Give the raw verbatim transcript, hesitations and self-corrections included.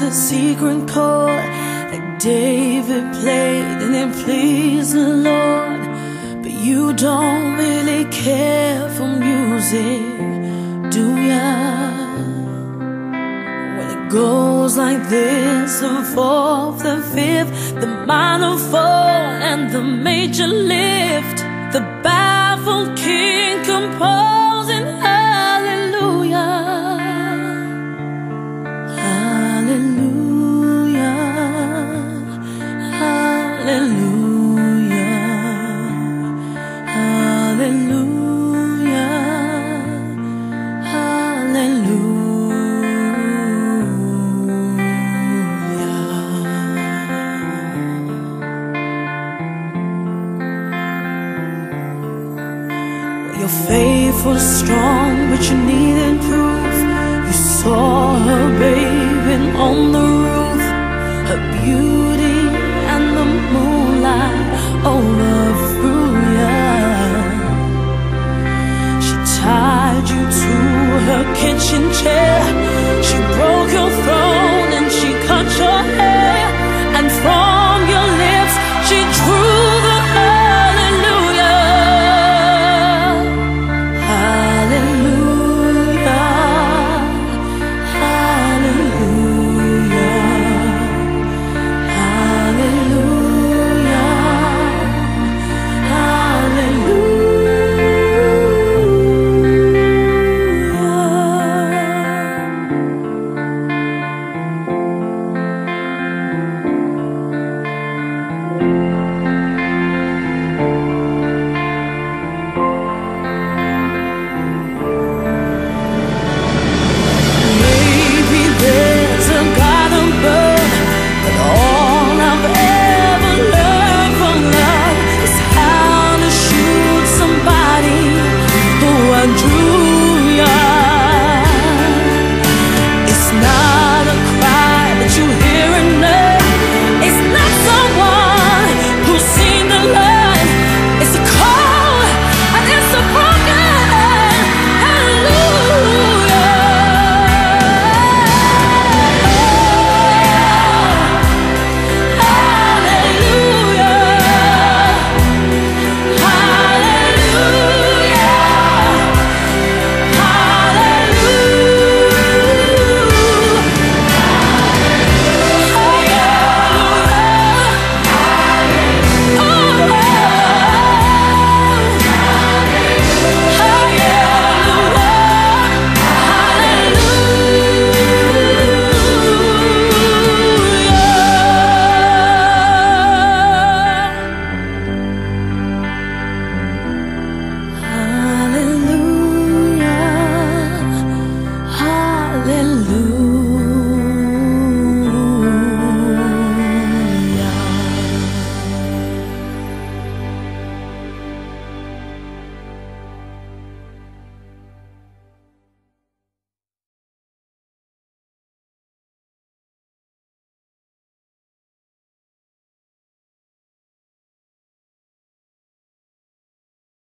was a secret chord that David played and it pleased the Lord. But you don't really care for music, do ya? Well, it goes like this: the fourth, the fifth, the minor fall and the major lift. The baffled king composing hallelujah, hallelujah, hallelujah, hallelujah, hallelujah. Your faith was strong, but you needed proof. You saw her bathing on the roof, her beauty and the moonlight overthrew you. She tied you to her kitchen chair, she broke your throne.